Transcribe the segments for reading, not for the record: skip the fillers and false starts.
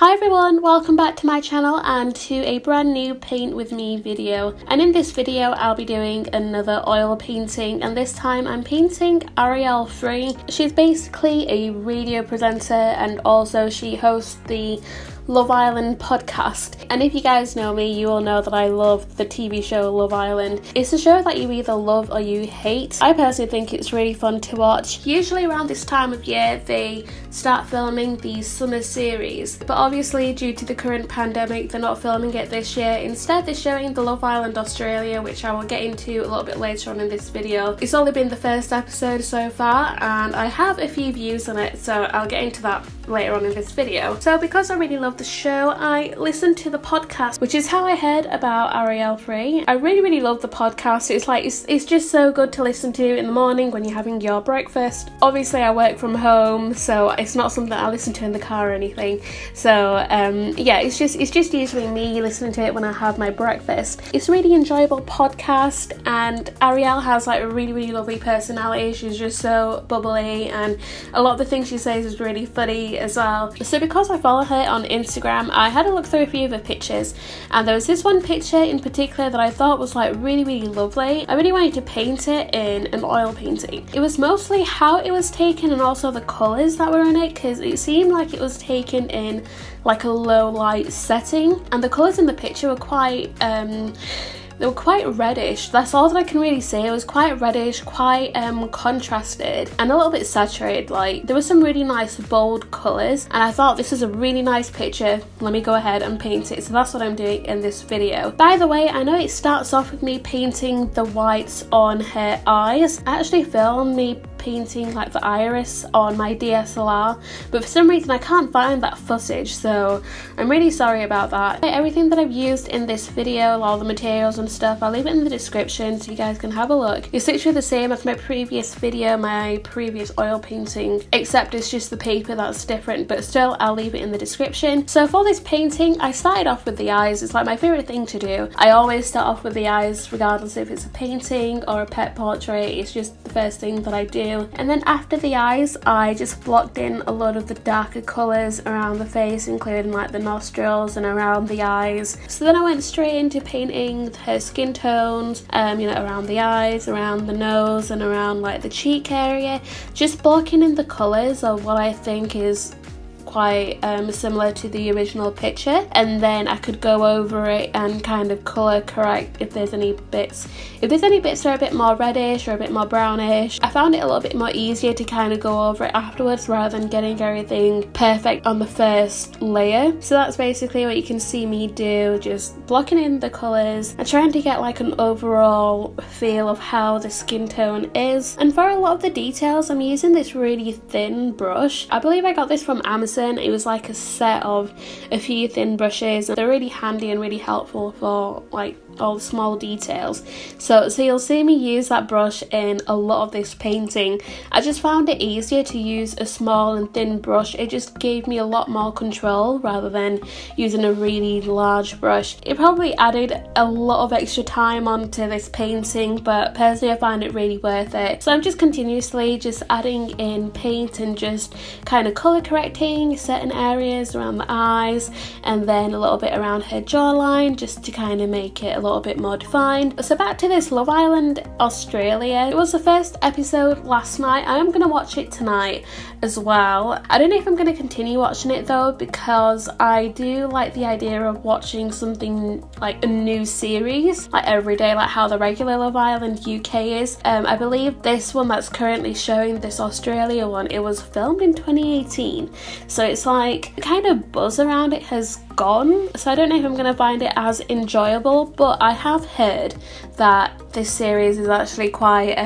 Hi everyone, welcome back to my channel and to a brand new paint with me video. And in this video I'll be doing another oil painting, and this time I'm painting Arielle Free. She's basically a radio presenter and also she hosts the Love Island podcast, and if you guys know me you will know that I love the TV show Love Island. It's a show that you either love or you hate. I personally think it's really fun to watch. Usually around this time of year they start filming the summer series, but obviously due to the current pandemic they're not filming it this year. Instead they're showing the Love Island Australia, which I will get into a little bit later on in this video. It's only been the first episode so far and I have a few views on it, so I'll get into that later on in this video. So because I really love the show, I listened to the podcast, which is how I heard about Arielle Free. I really love the podcast. It's just so good to listen to in the morning when you're having your breakfast. Obviously I work from home, so it's not something I listen to in the car or anything, so yeah, it's just usually me listening to it when I have my breakfast. It's a really enjoyable podcast, and Arielle has like a really lovely personality. She's just so bubbly, and a lot of the things she says is really funny as well. So because I follow her on Instagram, I had a look through a few of her pictures, and there was this one picture in particular that I thought was like really lovely. I really wanted to paint it in an oil painting. It was mostly how it was taken and also the colours that were in it, because it seemed like it was taken in like a low light setting, and the colours in the picture were quite they were quite reddish. That's all that I can really say. It was quite reddish, quite contrasted and a little bit saturated. Like, there were some really nice bold colours, and I thought this is a really nice picture, let me go ahead and paint it. So that's what I'm doing in this video. By the way, I know it starts off with me painting the whites on her eyes. I actually filmed me painting like the iris on my DSLR, but for some reason I can't find that footage, so I'm really sorry about that. Everything that I've used in this video, all the materials and stuff, I'll leave it in the description so you guys can have a look. It's literally the same as my previous video, my previous oil painting, except it's just the paper that's different, but still I'll leave it in the description. So for this painting I started off with the eyes. It's like my favourite thing to do. I always start off with the eyes regardless if it's a painting or a pet portrait. It's just the first thing that I do. And then after the eyes I just blocked in a lot of the darker colours around the face, including like the nostrils and around the eyes. So then I went straight into painting her skin tones, you know, around the eyes, around the nose and around like the cheek area, just blocking in the colours of what I think is quite similar to the original picture, and then I could go over it and kind of colour correct if there's any bits. If there's any bits that are a bit more reddish or a bit more brownish, I found it a little bit more easier to kind of go over it afterwards rather than getting everything perfect on the first layer. So that's basically what you can see me do, just blocking in the colours and trying to get like an overall feel of how the skin tone is. And for a lot of the details I'm using this really thin brush. I believe I got this from Amazon. It was like a set of a few thin brushes, and they're really handy and really helpful for like all the small details, so you'll see me use that brush in a lot of this painting. I just found it easier to use a small and thin brush. It just gave me a lot more control rather than using a really large brush. It probably added a lot of extra time onto this painting, but personally I find it really worth it. So I'm just continuously just adding in paint and just kind of colour correcting certain areas around the eyes, and then a little bit around her jawline just to kind of make it a little bit more defined. So back to this Love Island Australia. It was the first episode last night. I am gonna watch it tonight as well. I don't know if I'm gonna continue watching it though, because I do like the idea of watching something like a new series like every day, like how the regular Love Island UK is. I believe this one that's currently showing, this Australia one, it was filmed in 2018, so it's like the kind of buzz around it has gone, so I don't know if I'm gonna find it as enjoyable, but I have heard that this series is actually quite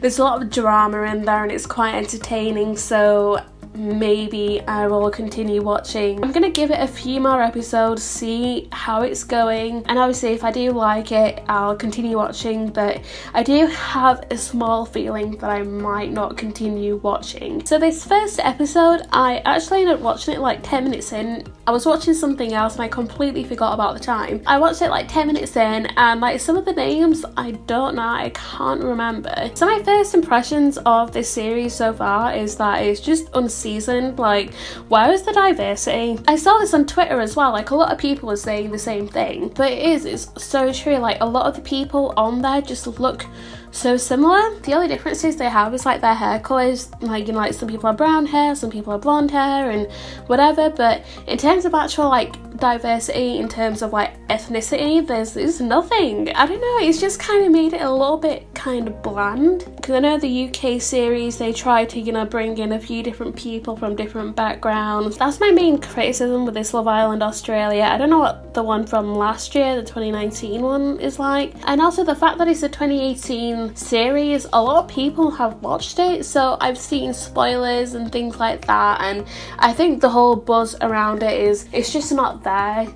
there's a lot of drama in there and it's quite entertaining, so maybe I will continue watching. I'm gonna give it a few more episodes, see how it's going, and obviously if I do like it I'll continue watching, but I do have a small feeling that I might not continue watching. So this first episode I actually ended up watching it like 10 minutes in. I was watching something else and I completely forgot about the time. I watched it like 10 minutes in, and like some of the names I don't know, I can't remember. So my first impressions of this series so far is that it's just unseasoned. Like, where is the diversity? I saw this on Twitter as well, like a lot of people were saying the same thing, but it's so true. Like, a lot of the people on there just look so similar. The only differences they have is like their hair colours, like, you know, like some people have brown hair, some people have blonde hair and whatever, but in terms of actual like diversity, in terms of like ethnicity, there's nothing. I don't know, it's just kind of made it a little bit kind of bland, because I know the UK series, they try to, you know, bring in a few different people from different backgrounds. That's my main criticism with this Love Island Australia. I don't know what the one from last year, the 2019 one, is like, and also the fact that it's a 2018 series. A lot of people have watched it, so I've seen spoilers and things like that, and I think the whole buzz around it is, it's just not there.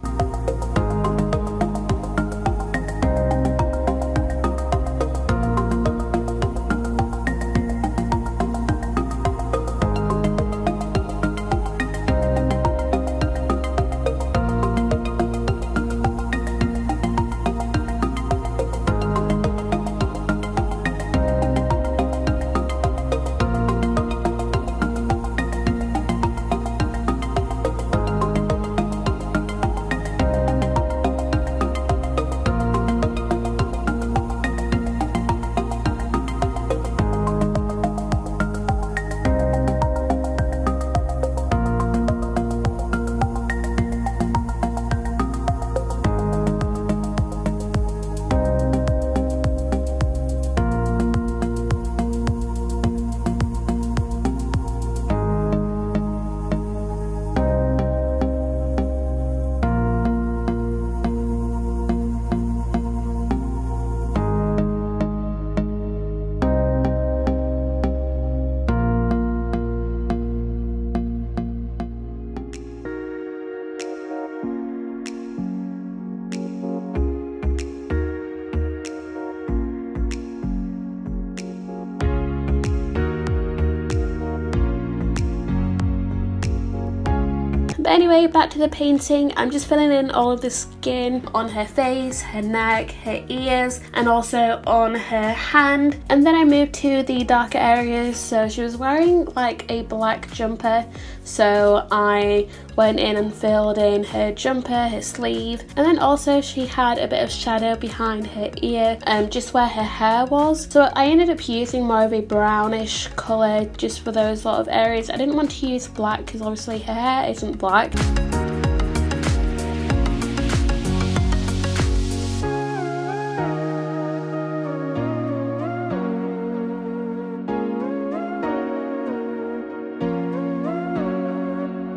But anyway, back to the painting. I'm just filling in all of the skin on her face, her neck, her ears, and also on her hand. And then I moved to the darker areas. So she was wearing like a black jumper, so I went in and filled in her jumper, her sleeve, and then also she had a bit of shadow behind her ear, just where her hair was. So I ended up using more of a brownish colour just for those sort of areas. I didn't want to use black because obviously her hair isn't black.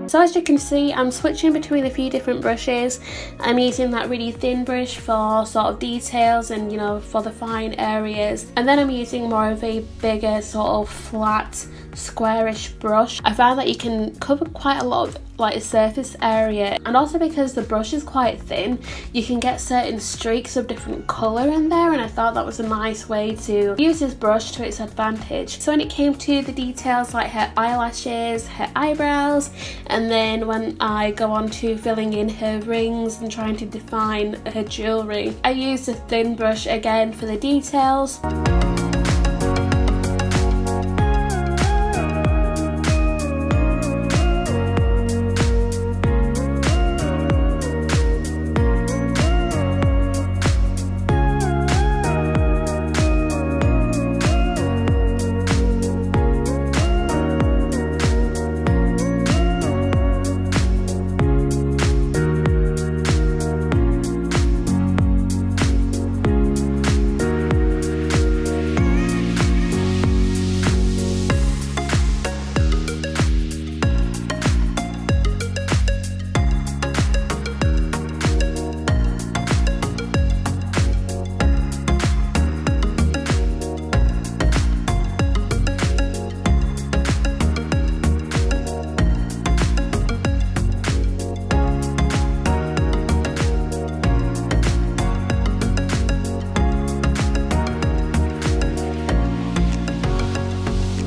So as you can see, I'm switching between a few different brushes. I'm using that really thin brush for sort of details and, you know, for the fine areas, and then I'm using more of a bigger sort of flat squarish brush. I found that you can cover quite a lot of like surface area, and also because the brush is quite thin, you can get certain streaks of different colour in there, and I thought that was a nice way to use this brush to its advantage. So when it came to the details like her eyelashes, her eyebrows, and then when I go on to filling in her rings and trying to define her jewellery, I used a thin brush again for the details.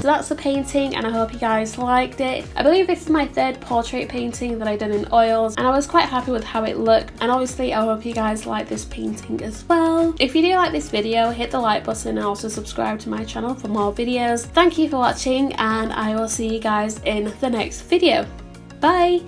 that's the painting, and I hope you guys liked it. I believe this is my third portrait painting that I've done in oils, and I was quite happy with how it looked, and obviously I hope you guys like this painting as well. If you do like this video, hit the like button and also subscribe to my channel for more videos. Thank you for watching, and I will see you guys in the next video. Bye!